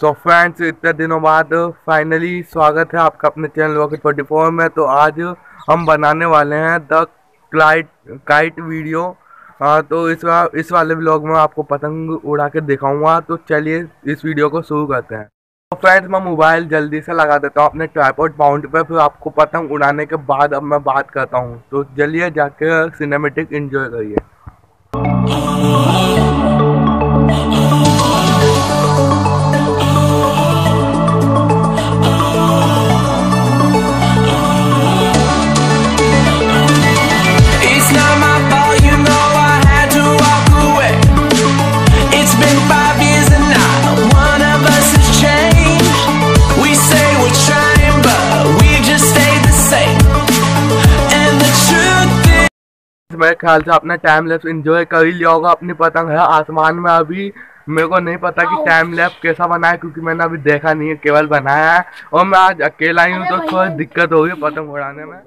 So friends, इतने दिनों बाद फाइनली स्वागत है आपका अपने चैनल Rocket44 में। तो आज हम बनाने वाले हैं द काइट वीडियो। तो इस वाले ब्लॉग में आपको पतंग उड़ा के दिखाऊंगा। तो चलिए इस वीडियो को शुरू करते हैं। तो फ्रेंड्स, मैं मोबाइल जल्दी से लगा देता हूँ अपने ट्राइपॉड माउंट पे, फिर आपको पतंग उड़ाने के बाद अब मैं बात करता हूँ। तो चलिए जाके सिनेमेटिक एंजॉय करिए। मेरे ख्याल से आपने टाइम लैप्स एंजॉय कर ही लिया होगा। अपनी पतंग है आसमान में। अभी मेरे को नहीं पता कि टाइम लैप्स कैसा बना है, क्योंकि मैंने अभी देखा नहीं है, केवल बनाया है। और मैं आज अकेला ही हूँ, तो थोड़ी दिक्कत होगी पतंग उड़ाने में।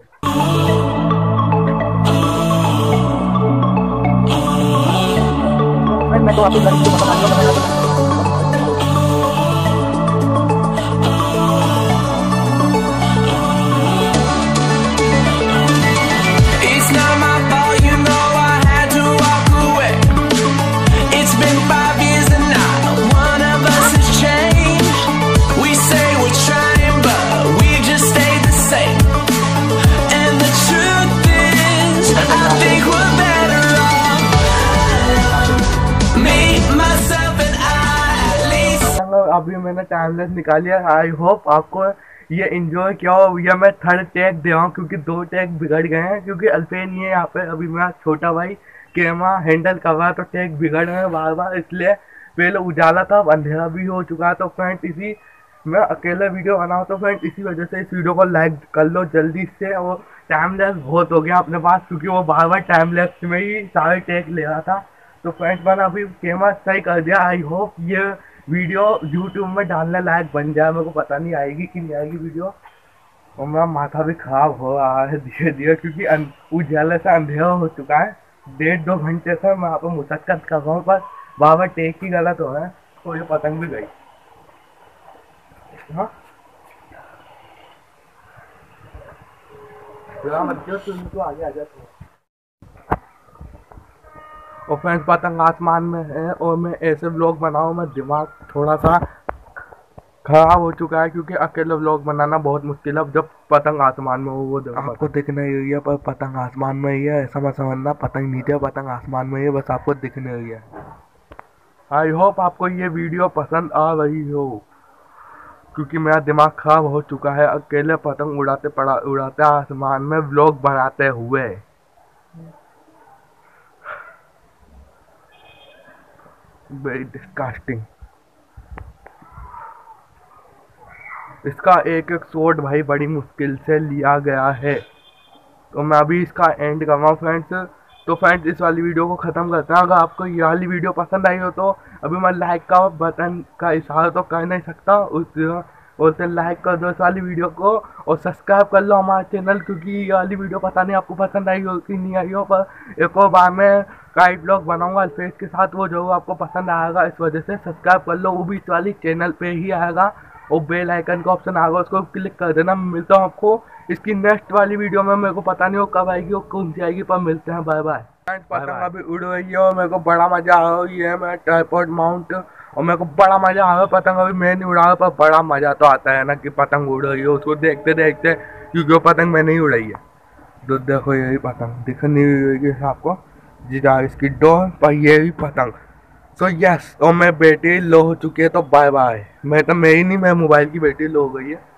अभी मैंने टाइमलेस निकाली है। आई होप आपको ये एंजॉय किया हो। या मैं थर्ड टैग दे रहा हूँ, क्योंकि दो टैग बिगड़ गए हैं, क्योंकि अल्पेन ये यहाँ पे अभी मेरा छोटा भाई कैमरा हैंडल कर रहा है, तो टैग बिगड़ रहे हैं बार बार। इसलिए पहले उजाला था, अब अंधेरा भी हो चुका है। तो फ्रेंड, इसी मैं अकेला वीडियो बनाऊँ, तो फ्रेंड इसी वजह से इस वीडियो को लाइक कर लो जल्दी से। वो टाइमलेस बहुत हो गया अपने पास, क्योंकि वो बार बार टाइमलेस में ही सारे टैग ले रहा था। तो फ्रेंड्स, मैंने अभी कैमरा सही कर दिया। आई होप ये वीडियो YouTube में डालने लायक बन जाए। मेरे को पता नहीं आएगी कि नहीं आएगी वीडियो। और मेरा माथा भी खराब हो रहा है धीरे धीरे, क्योंकि उजाले से अंधेरा हो चुका है। डेढ़ दो घंटे से मैं यहाँ पर मुशक्कत कर रहा हूँ, पर बाबा टेक ही गलत हो रहा है। तो ये पतंग भी गई। हाँ, तुमको आगे आ जाते हैं। और फ्रेंड्स, पतंग आसमान में है और मैं ऐसे ब्लॉग बनाऊँ, मैं दिमाग थोड़ा सा खराब हो चुका है, क्योंकि अकेले ब्लॉग बनाना बहुत मुश्किल है जब पतंग आसमान में हो। वो आपको दिखने ही है, पर पतंग आसमान में ही है, ऐसा मत समझना। पतंग नीचे, पतंग आसमान में ही है, बस आपको दिखने ही है। आई होप आपको ये वीडियो पसंद आ रही हो, क्योंकि मेरा दिमाग खराब हो चुका है अकेले पतंग उड़ाते आसमान में ब्लॉग बनाते हुए। Very disgusting. इसका एक एक शॉट भाई बड़ी मुश्किल से लिया गया है। तो मैं अभी इसका एंड कर रहा हूँ फ्रेंड्स। तो फ्रेंड्स, इस वाली वीडियो को ख़त्म करते हैं। अगर आपको ये वाली वीडियो पसंद आई हो तो अभी मैं लाइक का बटन का इशारा तो कर नहीं सकता, उससे लाइक कर दो इस वाली वीडियो को। और सब्सक्राइब कर लो हमारा चैनल, क्योंकि ये वाली वीडियो पता नहीं आपको पसंद आई हो कि नहीं आई हो, पर एक और बार मैं काइट ब्लॉग बनाऊंगा अल्फेज के साथ। वो जो आपको पसंद आएगा, इस वजह से सब्सक्राइब कर लो। वो भी इस वाली चैनल पे ही आएगा और बेल आइकन का ऑप्शन आएगा, उसको क्लिक कर देना। मिलता हूँ आपको इसकी नेक्स्ट वाली वीडियो में। मेरे को पता नहीं हो कब आएगी और कौन सी आएगी, पर मिलते हैं। Bye bye. पतंग अभी उड़ रही है और मेरे को बड़ा मजा आ रहा है। मैं ट्राइपॉड माउंट और मेरे को बड़ा मजा आ रहा है। पतंग अभी मैं नहीं उड़ा रहा, पर बड़ा मजा तो आता है ना कि पतंग उड़ रही है उसको देखते देखते, क्योंकि वो पतंग मैंने ही उड़ाई है। तो देखो, यही पतंग दिख नहीं होगी आपको जिदा इसकी डोर पर, ये भी पतंग। सो यस, और मैं बैटरी लो हो चुकी है, तो बाय बाय। मैं तो मेरी नहीं, मैं मोबाइल की बैटरी लो हो गई है।